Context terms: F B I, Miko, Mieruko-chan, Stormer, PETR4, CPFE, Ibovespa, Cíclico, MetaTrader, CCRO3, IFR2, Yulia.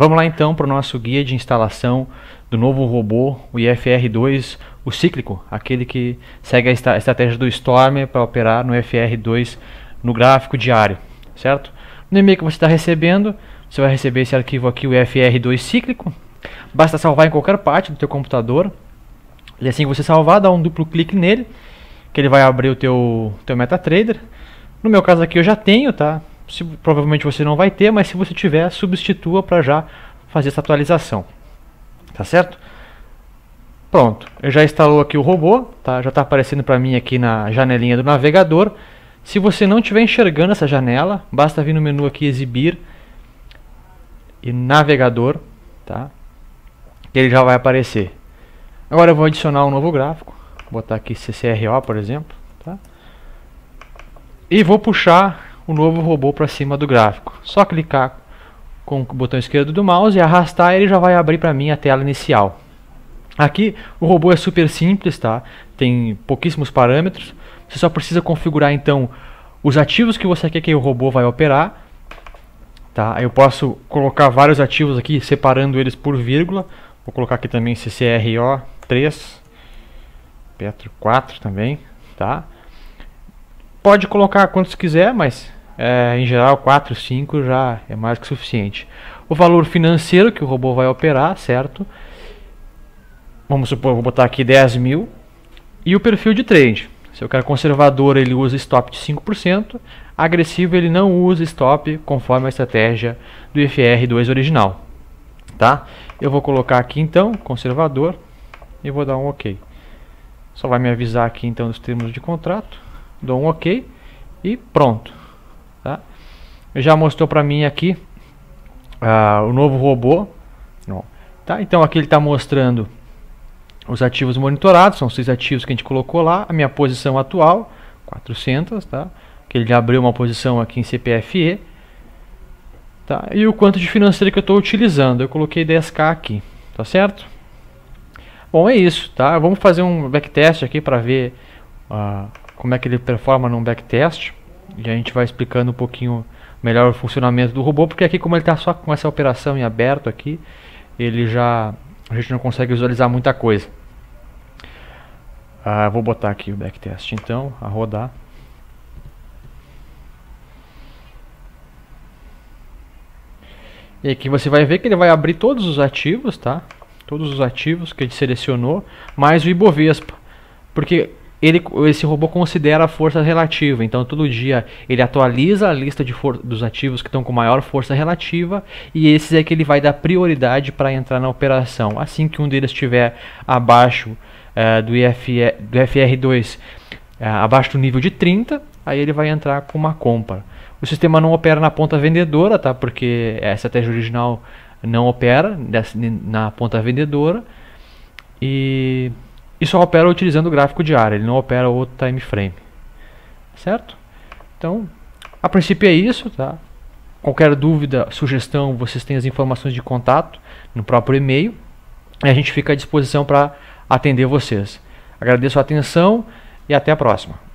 Vamos lá então para o nosso guia de instalação do novo robô, o IFR2, o Cíclico, aquele que segue a estratégia do Stormer para operar no IFR2 no gráfico diário, certo? No e-mail que você está recebendo, você vai receber esse arquivo aqui, o IFR2 Cíclico. Basta salvar em qualquer parte do teu computador. E assim que você salvar, dá um duplo clique nele, que ele vai abrir o teu MetaTrader. No meu caso aqui eu já tenho, tá? Provavelmente você não vai ter, mas se você tiver, substitua para já fazer essa atualização. Tá certo? Pronto, eu já instalou aqui o robô, tá? Já está aparecendo para mim aqui na janelinha do navegador. Se você não estiver enxergando essa janela, basta vir no menu aqui Exibir e Navegador, tá? Ele já vai aparecer. Agora eu vou adicionar um novo gráfico, vou botar aqui CCRO, por exemplo, tá? E vou puxar o novo robô para cima do gráfico. Só clicar com o botão esquerdo do mouse e arrastar, ele já vai abrir para mim a tela inicial. Aqui o robô é super simples, tá? Tem pouquíssimos parâmetros. Você só precisa configurar então os ativos que você quer que o robô vai operar, tá? Eu posso colocar vários ativos aqui, separando eles por vírgula. Vou colocar aqui também CCRO3, PETR4 também, tá? Pode colocar quantos quiser, mas em geral 4, 5 já é mais que suficiente. O valor financeiro que o robô vai operar, certo? Vamos supor, vou botar aqui 10.000. E o perfil de trade. Se eu quero conservador, ele usa stop de 5%. Agressivo, ele não usa stop, conforme a estratégia do IFR2 original, tá? Eu vou colocar aqui então, conservador, e vou dar um OK. Só vai me avisar aqui então dos termos de contrato. Dou um OK e pronto, tá? Já mostrou para mim aqui o novo robô. Não. Tá? Então aqui ele está mostrando os ativos monitorados, são 6 ativos que a gente colocou lá. A minha posição atual, 400, tá? Que ele abriu uma posição aqui em CPFE, tá? E o quanto de financeiro que eu estou utilizando, eu coloquei 10k aqui, tá certo? Bom, é isso, tá? Vamos fazer um backtest aqui para ver como é que ele performa num backtest, e a gente vai explicando um pouquinho melhor o funcionamento do robô, porque aqui como ele está só com essa operação em aberto aqui, ele já, a gente não consegue visualizar muita coisa. Vou botar aqui o backtest então, a rodar. E aqui você vai ver que ele vai abrir todos os ativos, tá? Todos os ativos que ele selecionou, mais o Ibovespa, porque esse robô considera a força relativa, então todo dia ele atualiza a lista dos ativos que estão com maior força relativa, e esses é que ele vai dar prioridade para entrar na operação. Assim que um deles estiver abaixo do IFR2, abaixo do nível de 30, aí ele vai entrar com uma compra. O sistema não opera na ponta vendedora, tá? Porque a estratégia original não opera na ponta vendedora, e só opera utilizando o gráfico diário, ele não opera outro time frame, certo? Então, a princípio é isso, tá? Qualquer dúvida, sugestão, vocês têm as informações de contato no próprio e-mail, e a gente fica à disposição para atender vocês. Agradeço a atenção e até a próxima.